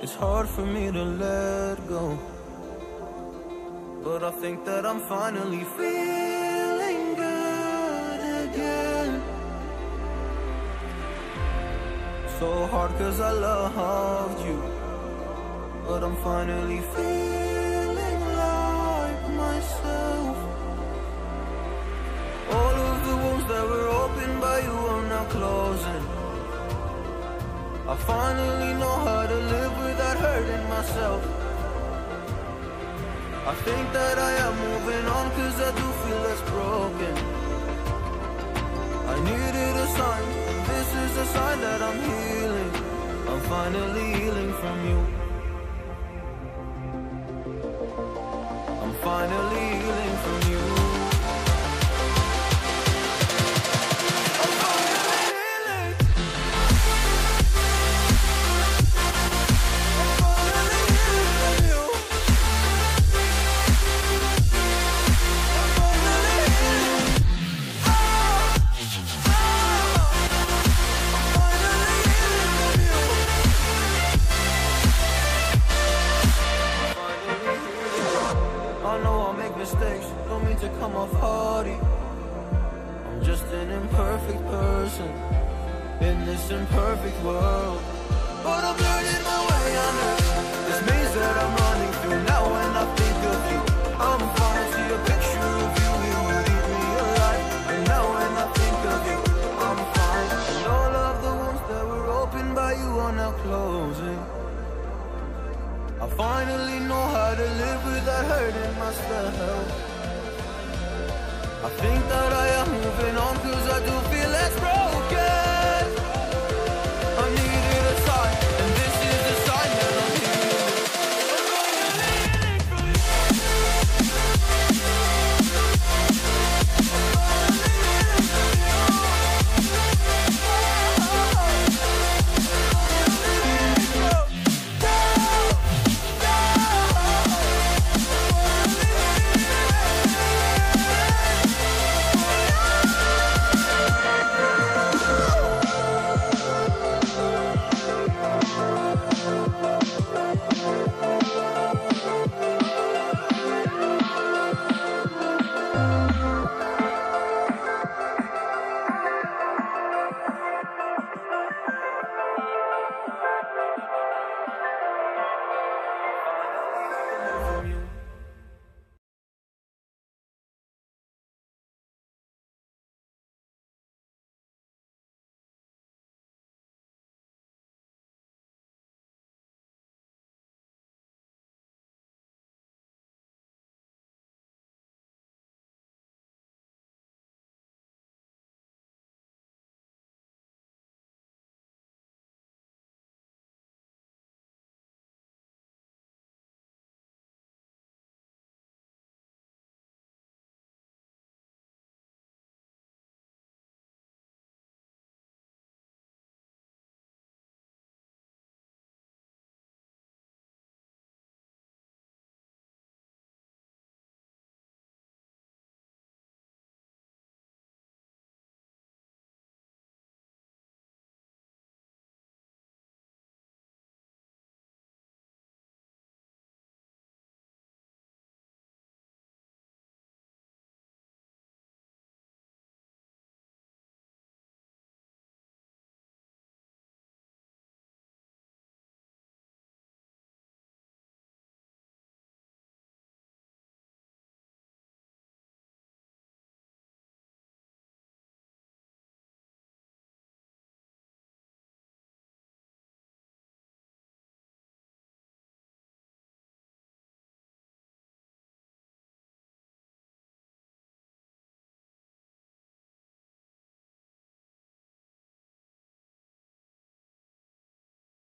It's hard for me to let go, but I think that I'm finally feeling good again. So hard 'cause I loved you, but I'm finally feeling like myself. All of the wounds that were opened by you are now closing. I finally know how to live without hurting myself. I think that I am moving on, 'cause I do feel less broken. I needed a sign, and this is a sign that I'm healing. I'm finally healing from you. I'm finally healing from you. I'm finally healing. I'm finally healing from you. Mistakes, don't mean to come off haughty. I'm just an imperfect person in this imperfect world, but I'm learning my way under this maze that I'm running through. Now when I think of you, I'm falling to a picture of you. You would eat me alive. And now when I think of you, I'm fine. And all of the wounds that were opened by you are now closing. I finally know how to live without hurting myself. I think that